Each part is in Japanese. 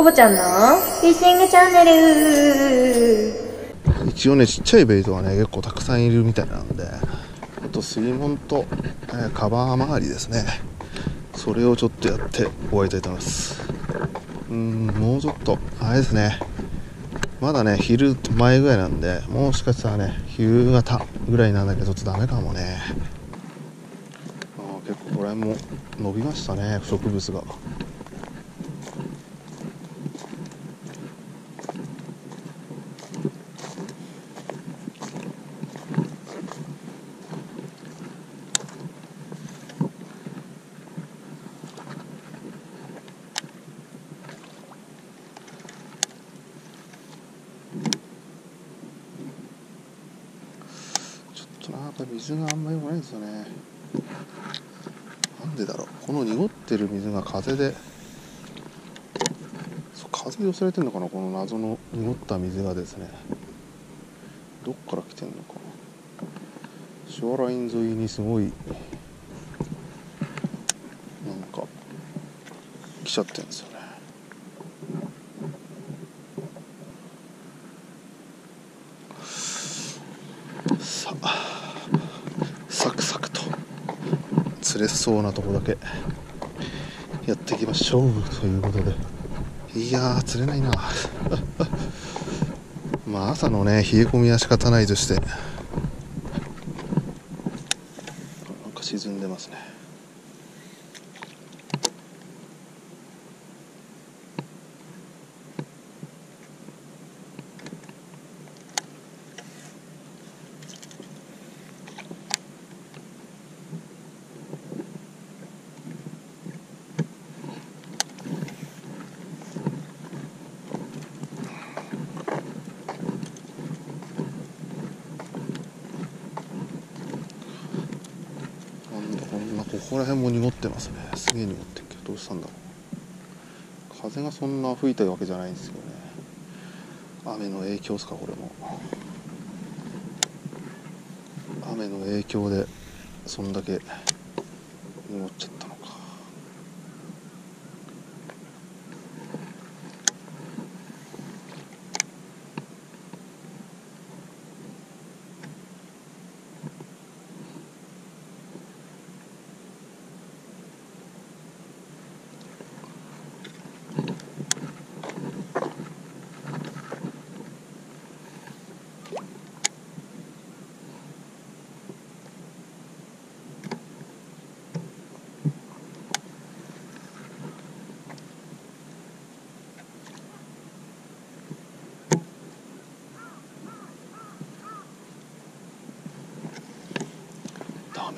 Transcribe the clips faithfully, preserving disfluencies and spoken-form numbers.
コボちゃんのフィッシングチャンネル。一応ね、ちっちゃいベイトがね結構たくさんいるみたいなんで、あと水門と、えー、カバー周りですね、それをちょっとやって終わりたいと思います。うーん、もうちょっとあれですね、まだね昼前ぐらいなんで、もしかしたらね夕方ぐらいなんだけどちょっとダメかもね。あ、結構これも伸びましたね、植物が。水があんまり良くないんですよね。なんでだろう。この濁ってる水が風で、風で寄せられてるのかな、この謎の濁った水がですね。どっから来てるのかな。ショアライン沿いにすごいなんか来ちゃってるんですよね。さあ。サクサクと釣れそうなとこだけやっていきましょうということで、いやー釣れないなまあ朝のね冷え込みは仕方ないとして、なんか沈んでますね。ここら辺も濁ってますね。すげえ濁ってるけど、どうしたんだろう。風がそんな吹いたわけじゃないんですけどね。雨の影響ですか、これも。雨の影響でそんだけ濁っちゃったのか。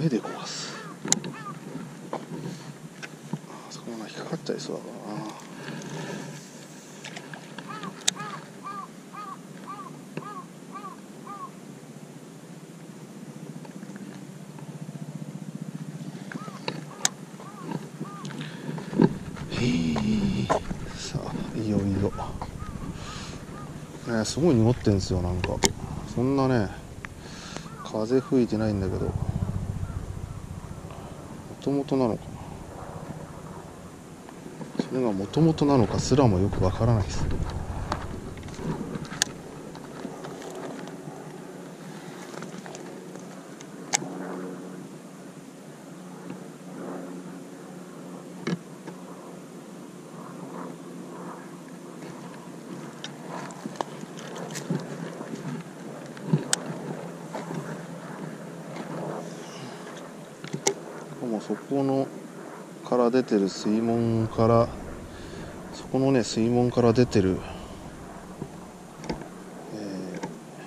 目で壊す。あそこも引っかかっちゃいそうだからな。へえ、さあいいよいいよ。ね、すごい濁ってんですよ。なんかそんなね風吹いてないんだけど。もともとなのかな、それがもともとなのかすらもよくわからないです。そこのから出てる水門からそこのね水門から出てる、え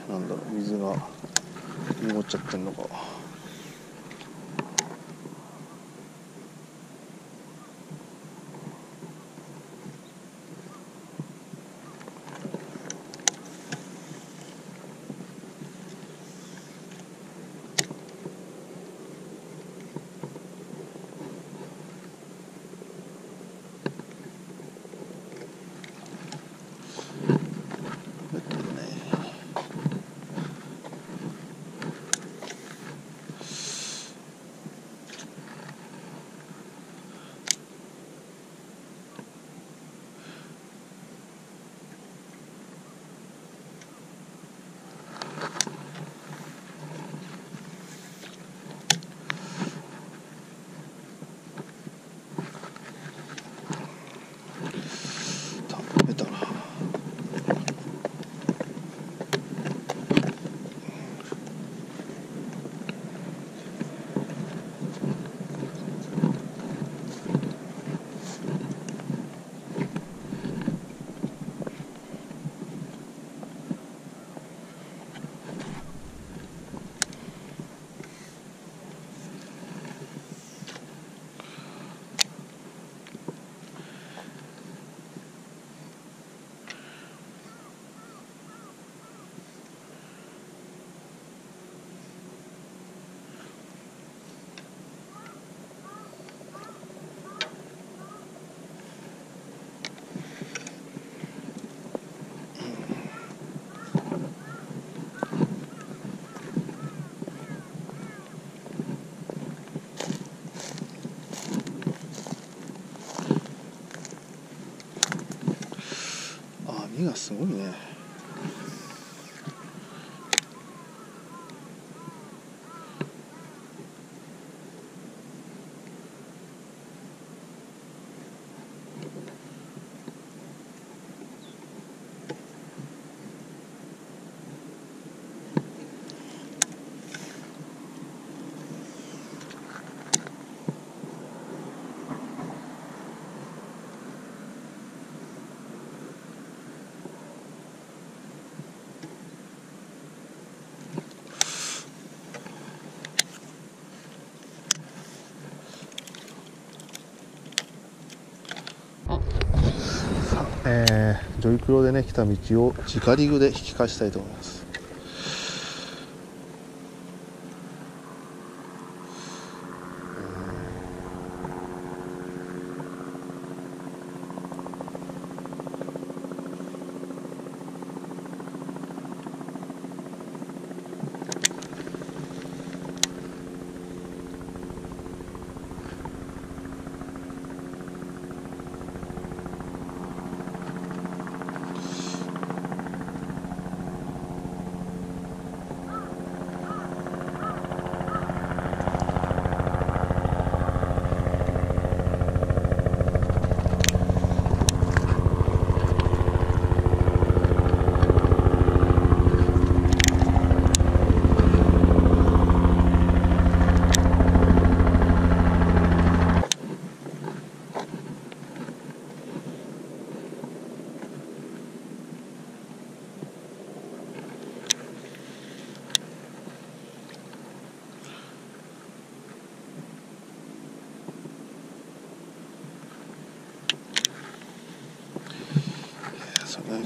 ー、なんだろう、水が濁っちゃってんのか。波がすごいね。えー、ジョイクロでね来た道を直リグで引き返したいと思います。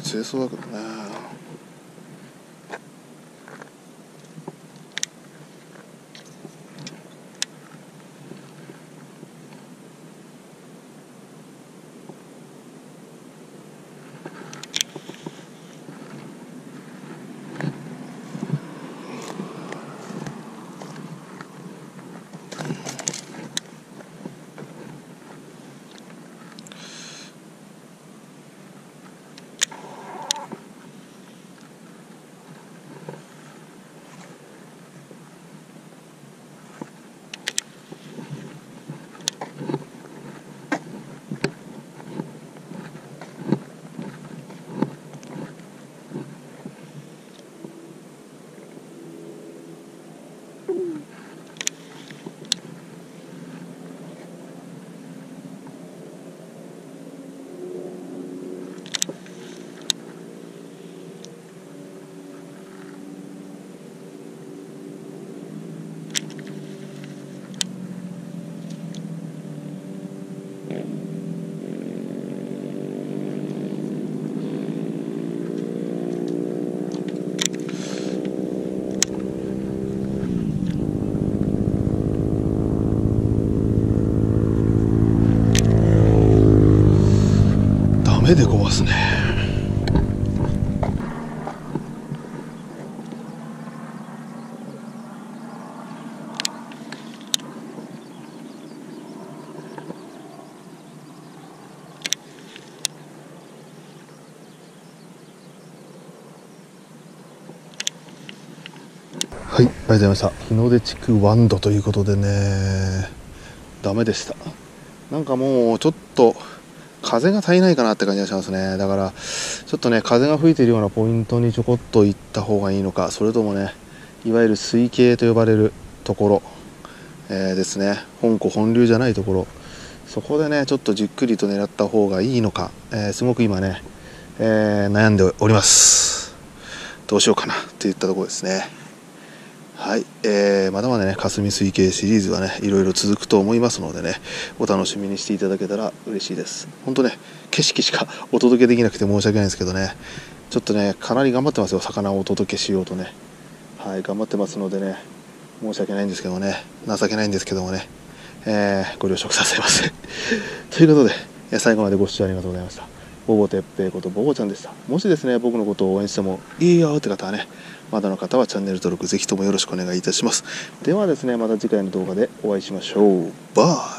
強そうだけどね。目で壊すね。はい、ありがとうございました。日の出地区ワンドということでね、ダメでした。なんかもうちょっと風が足りないかなって感じがしますね。だからちょっとね、風が吹いているようなポイントにちょこっと行った方がいいのか、それともね、いわゆる水系と呼ばれるところ、えー、ですね、本湖本流じゃないところ、そこでねちょっとじっくりと狙った方がいいのか、えー、すごく今ね、えー、悩んでおります。どうしようかなっていったところですね。はい、えー、まだまだね霞水系シリーズはねいろいろ続くと思いますのでね、お楽しみにしていただけたら嬉しいです。ほんとね、景色しかお届けできなくて申し訳ないんですけどね、ちょっとねかなり頑張ってますよ。魚をお届けしようとね、はい頑張ってますのでね、申し訳ないんですけどもね、情けないんですけどもね、えー、ご了承くださいませということで、最後までご視聴ありがとうございました。ボボてっぺいことボボちゃんでした。もしですね、僕のことを応援してもいいよって方はね、まだの方はチャンネル登録ぜひともよろしくお願いいたします。ではですね、また次回の動画でお会いしましょう。バイ。